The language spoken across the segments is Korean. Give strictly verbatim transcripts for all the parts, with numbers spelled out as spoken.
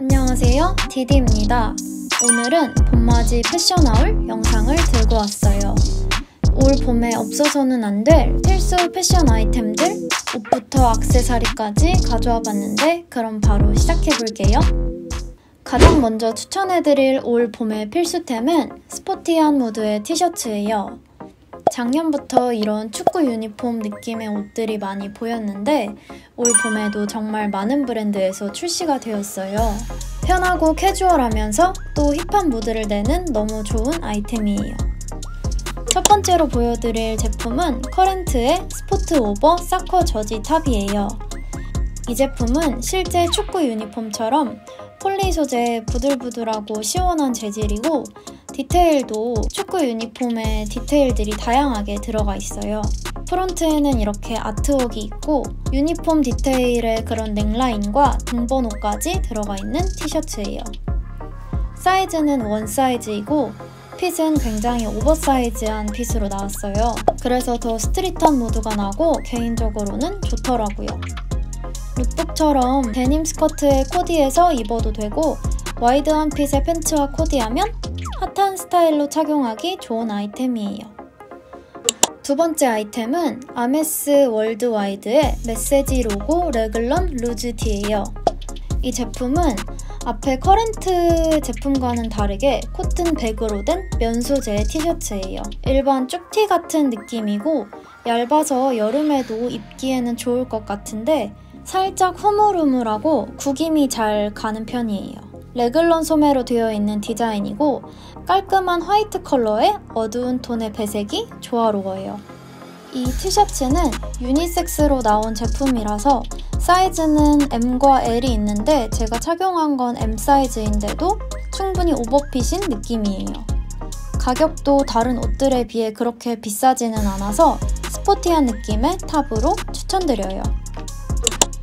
안녕하세요, 디디입니다. 오늘은 봄맞이 패션하울 영상을 들고 왔어요. 올 봄에 없어서는 안 될 필수 패션 아이템들, 옷부터 액세서리까지 가져와 봤는데 그럼 바로 시작해볼게요. 가장 먼저 추천해드릴 올 봄의 필수템은 스포티한 무드의 티셔츠예요. 작년부터 이런 축구 유니폼 느낌의 옷들이 많이 보였는데 올 봄에도 정말 많은 브랜드에서 출시가 되었어요. 편하고 캐주얼하면서 또 힙한 무드를 내는 너무 좋은 아이템이에요. 첫 번째로 보여드릴 제품은 커렌트의 스포트 오버 사커 저지 탑이에요. 이 제품은 실제 축구 유니폼처럼 폴리 소재의 부들부들하고 시원한 재질이고 디테일도 축구 유니폼의 디테일들이 다양하게 들어가 있어요. 프론트에는 이렇게 아트웍이 있고 유니폼 디테일의 그런 넥라인과 등번호까지 들어가 있는 티셔츠예요. 사이즈는 원 사이즈이고 핏은 굉장히 오버사이즈한 핏으로 나왔어요. 그래서 더 스트릿한 무드가 나고 개인적으로는 좋더라고요. 룩북처럼 데님 스커트에 코디해서 입어도 되고 와이드한 핏의 팬츠와 코디하면 핫한 스타일로 착용하기 좋은 아이템이에요. 두 번째 아이템은 아메스 월드와이드의 메시지 로고 레글런 루즈티예요. 이 제품은 앞에 커렌트 제품과는 다르게 코튼 백으로 된 면 소재의 티셔츠예요. 일반 쭉티 같은 느낌이고 얇아서 여름에도 입기에는 좋을 것 같은데 살짝 흐물흐물하고 구김이 잘 가는 편이에요. 레글런 소매로 되어 있는 디자인이고 깔끔한 화이트 컬러에 어두운 톤의 배색이 조화로워요. 이 티셔츠는 유니섹스로 나온 제품이라서 사이즈는 엠과 엘이 있는데 제가 착용한 건 엠 사이즈인데도 충분히 오버핏인 느낌이에요. 가격도 다른 옷들에 비해 그렇게 비싸지는 않아서 스포티한 느낌의 탑으로 추천드려요.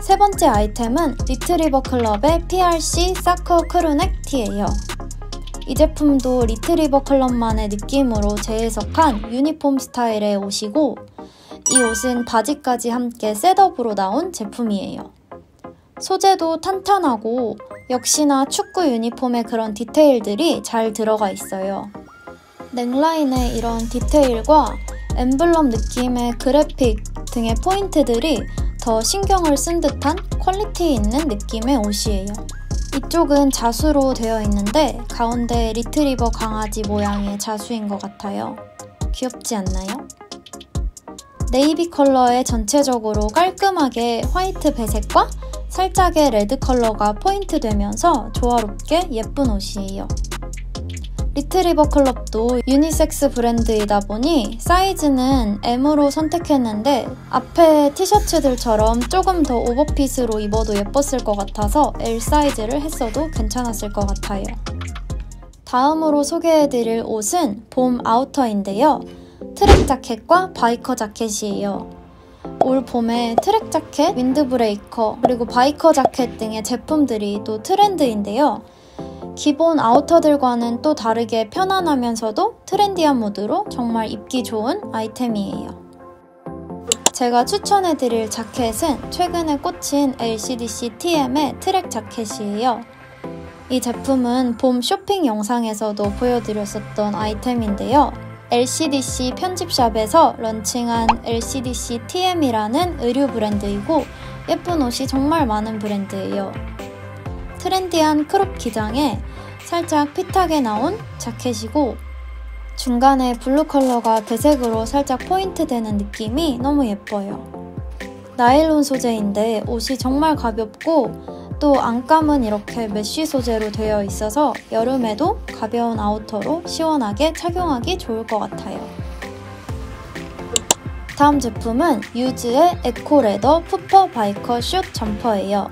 세 번째 아이템은 리트리버클럽의 피알씨 사커 크루넥 티예요. 이 제품도 리트리버클럽만의 느낌으로 재해석한 유니폼 스타일의 옷이고 이 옷은 바지까지 함께 셋업으로 나온 제품이에요. 소재도 탄탄하고 역시나 축구 유니폼의 그런 디테일들이 잘 들어가 있어요. 넥라인의 이런 디테일과 엠블럼 느낌의 그래픽 등의 포인트들이 더 신경을 쓴 듯한 퀄리티 있는 느낌의 옷이에요. 이쪽은 자수로 되어 있는데 가운데 리트리버 강아지 모양의 자수인 것 같아요. 귀엽지 않나요? 네이비 컬러에 전체적으로 깔끔하게 화이트 배색과 살짝의 레드 컬러가 포인트 되면서 조화롭게 예쁜 옷이에요. 리트리버 클럽도 유니섹스 브랜드이다 보니 사이즈는 엠으로 선택했는데 앞에 티셔츠들처럼 조금 더 오버핏으로 입어도 예뻤을 것 같아서 엘 사이즈를 했어도 괜찮았을 것 같아요. 다음으로 소개해드릴 옷은 봄 아우터인데요. 트랙 자켓과 바이커 자켓이에요. 올 봄에 트랙 자켓, 윈드브레이커, 그리고 바이커 자켓 등의 제품들이 또 트렌드인데요. 기본 아우터들과는 또 다르게 편안하면서도 트렌디한 무드로 정말 입기 좋은 아이템이에요. 제가 추천해드릴 자켓은 최근에 꽂힌 엘씨디씨 티엠의 트랙 자켓이에요. 이 제품은 봄 쇼핑 영상에서도 보여드렸었던 아이템인데요. 엘씨디씨 편집샵에서 런칭한 엘씨디씨 티엠이라는 의류 브랜드이고 예쁜 옷이 정말 많은 브랜드예요. 트렌디한 크롭 기장에 살짝 핏하게 나온 자켓이고 중간에 블루 컬러가 배색으로 살짝 포인트 되는 느낌이 너무 예뻐요. 나일론 소재인데 옷이 정말 가볍고 또 안감은 이렇게 메쉬 소재로 되어 있어서 여름에도 가벼운 아우터로 시원하게 착용하기 좋을 것 같아요. 다음 제품은 유즈의 에코레더 푸퍼 바이커 숏 점퍼예요.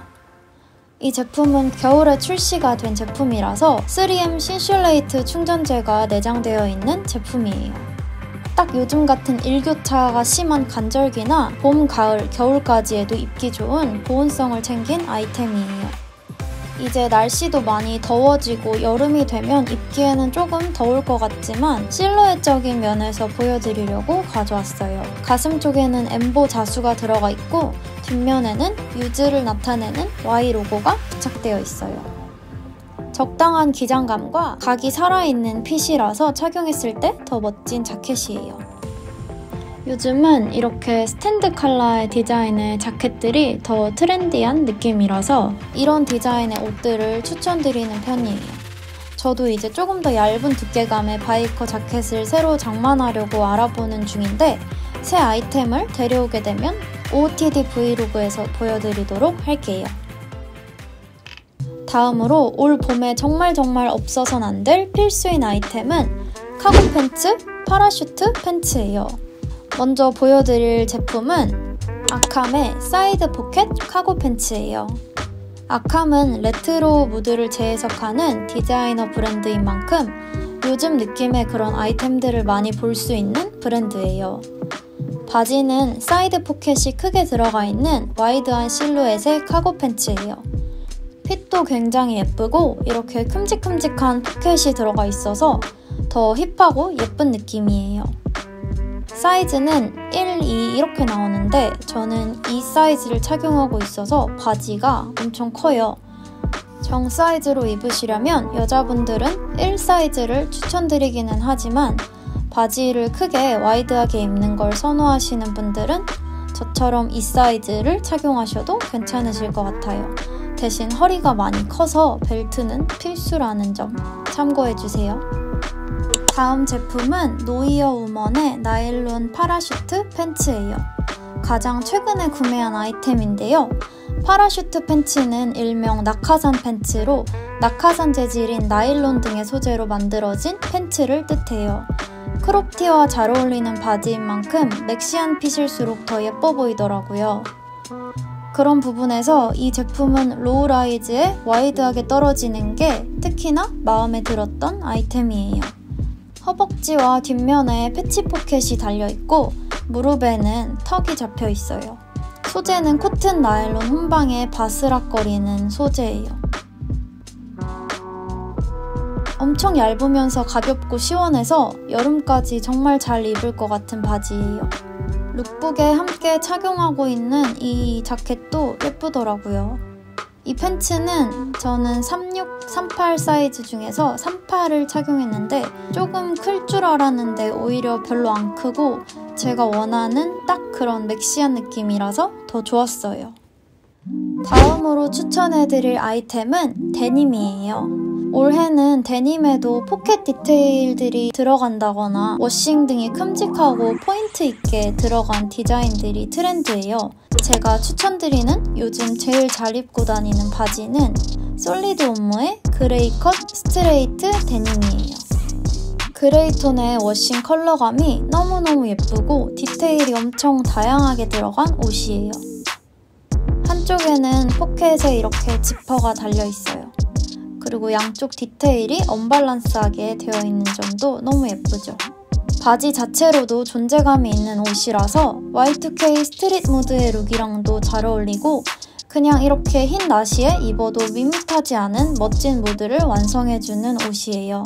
이 제품은 겨울에 출시가 된 제품이라서 쓰리엠 신슐레이트 충전재가 내장되어 있는 제품이에요. 딱 요즘 같은 일교차가 심한 간절기나 봄, 가을, 겨울까지에도 입기 좋은 보온성을 챙긴 아이템이에요. 이제 날씨도 많이 더워지고 여름이 되면 입기에는 조금 더울 것 같지만 실루엣적인 면에서 보여드리려고 가져왔어요. 가슴 쪽에는 엠보 자수가 들어가 있고 뒷면에는 유즈를 나타내는 와이 로고가 부착되어 있어요. 적당한 기장감과 각이 살아있는 핏이라서 착용했을 때 더 멋진 자켓이에요. 요즘은 이렇게 스탠드 컬러의 디자인의 자켓들이 더 트렌디한 느낌이라서 이런 디자인의 옷들을 추천드리는 편이에요. 저도 이제 조금 더 얇은 두께감의 바이커 자켓을 새로 장만하려고 알아보는 중인데 새 아이템을 데려오게 되면 오티디 브이로그에서 보여드리도록 할게요. 다음으로 올 봄에 정말 정말 없어선 안 될 필수인 아이템은 카고 팬츠, 파라슈트 팬츠예요. 먼저 보여드릴 제품은 아캄의 사이드 포켓 카고 팬츠예요. 아캄은 레트로 무드를 재해석하는 디자이너 브랜드인 만큼 요즘 느낌의 그런 아이템들을 많이 볼 수 있는 브랜드예요. 바지는 사이드 포켓이 크게 들어가 있는 와이드한 실루엣의 카고 팬츠예요. 핏도 굉장히 예쁘고 이렇게 큼직큼직한 포켓이 들어가 있어서 더 힙하고 예쁜 느낌이에요. 사이즈는 일, 이 이렇게 나오는데 저는 이 사이즈를 착용하고 있어서 바지가 엄청 커요. 정 사이즈로 입으시려면 여자분들은 일 사이즈를 추천드리기는 하지만 바지를 크게 와이드하게 입는 걸 선호하시는 분들은 저처럼 이 사이즈를 착용하셔도 괜찮으실 것 같아요. 대신 허리가 많이 커서 벨트는 필수라는 점 참고해주세요. 다음 제품은 노이어 우먼의 나일론 파라슈트 팬츠예요. 가장 최근에 구매한 아이템인데요. 파라슈트 팬츠는 일명 낙하산 팬츠로 낙하산 재질인 나일론 등의 소재로 만들어진 팬츠를 뜻해요. 크롭티와 잘 어울리는 바지인 만큼 맥시한 핏일수록 더 예뻐 보이더라고요. 그런 부분에서 이 제품은 로우라이즈에 와이드하게 떨어지는 게 특히나 마음에 들었던 아이템이에요. 허벅지와 뒷면에 패치 포켓이 달려있고 무릎에는 턱이 잡혀있어요. 소재는 코튼 나일론 혼방에 바스락거리는 소재예요. 엄청 얇으면서 가볍고 시원해서 여름까지 정말 잘 입을 것 같은 바지예요. 룩북에 함께 착용하고 있는 이 자켓도 예쁘더라고요. 이 팬츠는 저는 삼십육, 삼십팔 사이즈 중에서 삼십팔을 착용했는데 조금 클 줄 알았는데 오히려 별로 안 크고 제가 원하는 딱 그런 맥시한 느낌이라서 더 좋았어요. 다음으로 추천해드릴 아이템은 데님이에요. 올해는 데님에도 포켓 디테일들이 들어간다거나 워싱 등이 큼직하고 포인트 있게 들어간 디자인들이 트렌드예요. 제가 추천드리는 요즘 제일 잘 입고 다니는 바지는 솔리드 온무의 그레이 컷 스트레이트 데님이에요. 그레이 톤의 워싱 컬러감이 너무너무 예쁘고 디테일이 엄청 다양하게 들어간 옷이에요. 한쪽에는 포켓에 이렇게 지퍼가 달려있어요. 그리고 양쪽 디테일이 언밸런스하게 되어있는 점도 너무 예쁘죠. 바지 자체로도 존재감이 있는 옷이라서 와이 투 케이 스트릿 무드의 룩이랑도 잘 어울리고 그냥 이렇게 흰 나시에 입어도 밋밋하지 않은 멋진 무드를 완성해주는 옷이에요.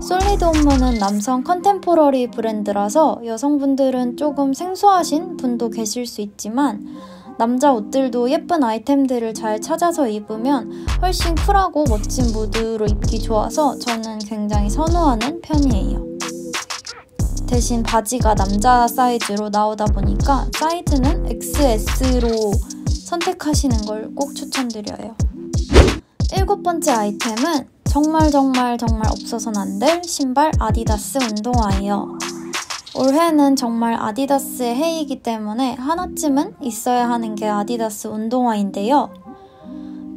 솔리드 온무는 남성 컨템포러리 브랜드라서 여성분들은 조금 생소하신 분도 계실 수 있지만 남자 옷들도 예쁜 아이템들을 잘 찾아서 입으면 훨씬 쿨하고 멋진 무드로 입기 좋아서 저는 굉장히 선호하는 편이에요. 대신 바지가 남자 사이즈로 나오다 보니까 사이즈는 엑스에스로 선택하시는 걸 꼭 추천드려요. 일곱 번째 아이템은 정말 정말 정말 없어서는 안 될 신발 아디다스 운동화예요. 올해는 정말 아디다스의 해이기 때문에 하나쯤은 있어야 하는 게 아디다스 운동화인데요.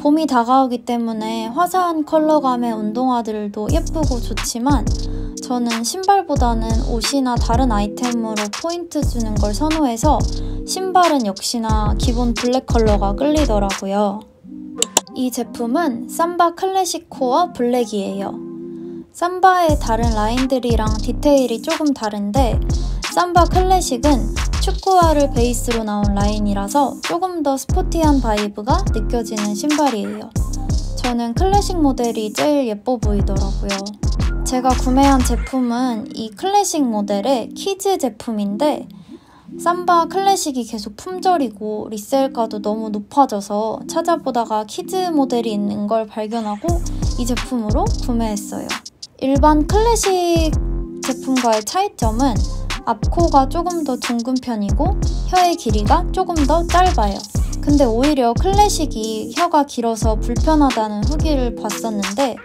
봄이 다가오기 때문에 화사한 컬러감의 운동화들도 예쁘고 좋지만 저는 신발보다는 옷이나 다른 아이템으로 포인트 주는 걸 선호해서 신발은 역시나 기본 블랙 컬러가 끌리더라고요. 이 제품은 삼바 클래식 코어 블랙이에요. 삼바의 다른 라인들이랑 디테일이 조금 다른데 삼바 클래식은 축구화를 베이스로 나온 라인이라서 조금 더 스포티한 바이브가 느껴지는 신발이에요. 저는 클래식 모델이 제일 예뻐 보이더라고요. 제가 구매한 제품은 이 클래식 모델의 키즈 제품인데 삼바 클래식이 계속 품절이고 리셀가도 너무 높아져서 찾아보다가 키즈 모델이 있는 걸 발견하고 이 제품으로 구매했어요. 일반 클래식 제품과의 차이점은 앞코가 조금 더 둥근 편이고 혀의 길이가 조금 더 짧아요. 근데 오히려 클래식이 혀가 길어서 불편하다는 후기를 봤었는데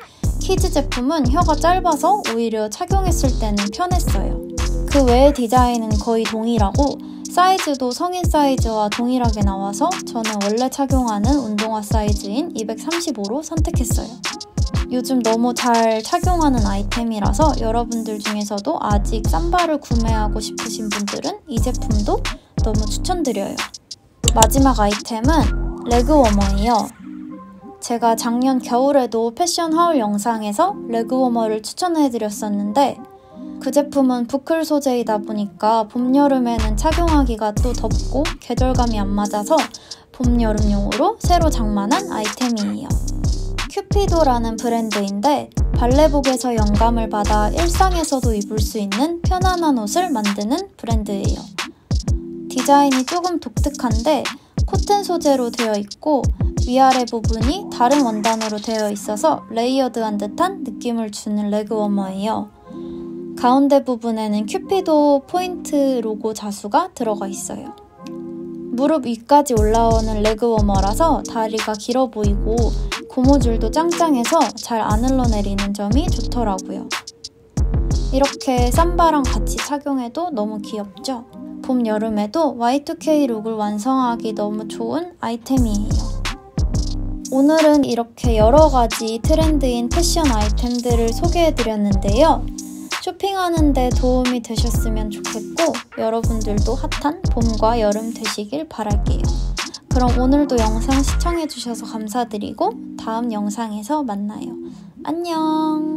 키즈 제품은 혀가 짧아서 오히려 착용했을 때는 편했어요. 그 외의 디자인은 거의 동일하고 사이즈도 성인 사이즈와 동일하게 나와서 저는 원래 착용하는 운동화 사이즈인 이백삼십오로 선택했어요. 요즘 너무 잘 착용하는 아이템이라서 여러분들 중에서도 아직 삼바를 구매하고 싶으신 분들은 이 제품도 너무 추천드려요. 마지막 아이템은 레그워머예요. 제가 작년 겨울에도 패션 하울 영상에서 레그워머를 추천해드렸었는데 그 제품은 부클 소재이다 보니까 봄, 여름에는 착용하기가 또 덥고 계절감이 안 맞아서 봄, 여름용으로 새로 장만한 아이템이에요. 큐피도라는 브랜드인데 발레복에서 영감을 받아 일상에서도 입을 수 있는 편안한 옷을 만드는 브랜드예요. 디자인이 조금 독특한데 코튼 소재로 되어 있고 위아래 부분이 다른 원단으로 되어 있어서 레이어드한 듯한 느낌을 주는 레그워머예요. 가운데 부분에는 큐피도 포인트 로고 자수가 들어가 있어요. 무릎 위까지 올라오는 레그워머라서 다리가 길어 보이고 고무줄도 짱짱해서 잘 안 흘러내리는 점이 좋더라고요. 이렇게 삼바랑 같이 착용해도 너무 귀엽죠? 봄, 여름에도 와이 투 케이 룩을 완성하기 너무 좋은 아이템이에요. 오늘은 이렇게 여러가지 트렌드인 패션 아이템들을 소개해드렸는데요. 쇼핑하는데 도움이 되셨으면 좋겠고 여러분들도 핫한 봄과 여름 되시길 바랄게요. 그럼 오늘도 영상 시청해주셔서 감사드리고 다음 영상에서 만나요. 안녕!